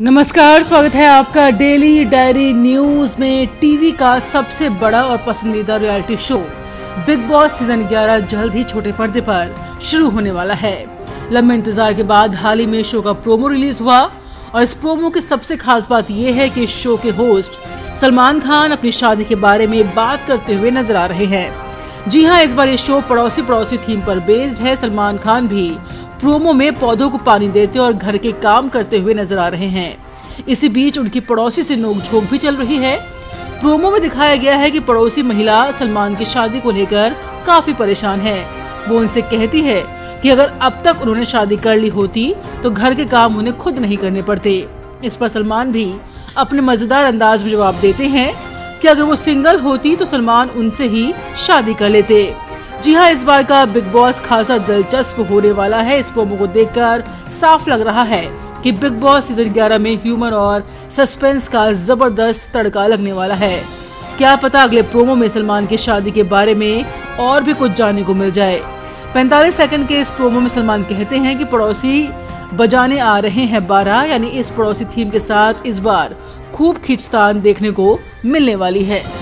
नमस्कार, स्वागत है आपका डेली डायरी न्यूज में। टीवी का सबसे बड़ा और पसंदीदा reality show Bigg Boss season 11 जल्द ही छोटे पर्दे पर शुरू होने वाला है। लंबे इंतजार के बाद हाल ही में शो का प्रोमो रिलीज हुआ और इस प्रोमो की सबसे खास बात यह है कि शो के होस्ट सलमान खान अपनी शादी के बारे में बात करते हुए नजर आ रहे हैं। जी हाँ, इस बार ये शो पड़ोसी पड़ोसी थीम पर बेस्ड है। सलमान खान भी प्रोमो में पौधों को पानी देते और घर के काम करते हुए नजर आ रहे हैं। इसी बीच उनकी पड़ोसी से नोकझोंक भी चल रही है। प्रोमो में दिखाया गया है कि पड़ोसी महिला सलमान की शादी को लेकर काफी परेशान है। वो उनसे कहती है कि अगर अब तक उन्होंने शादी कर ली होती तो घर के काम उन्हें खुद नहीं करने पड़ते। इस पर सलमान भी अपने मजेदार अंदाज में जवाब देते हैं कि अगर वो सिंगल होती तो सलमान उनसे ही शादी कर लेते। जी हाँ, इस बार का बिग बॉस खासा दिलचस्प होने वाला है। इस प्रोमो को देखकर साफ लग रहा है कि बिग बॉस सीजन 11 में ह्यूमर और सस्पेंस का जबरदस्त तड़का लगने वाला है। क्या पता अगले प्रोमो में सलमान की शादी के बारे में और भी कुछ जानने को मिल जाए। 45 सेकंड के इस प्रोमो में सलमान कहते हैं कि पड़ोसी बजाने आ रहे हैं 12, यानी इस पड़ोसी थीम के साथ इस बार खूब खींचतान देखने को मिलने वाली है।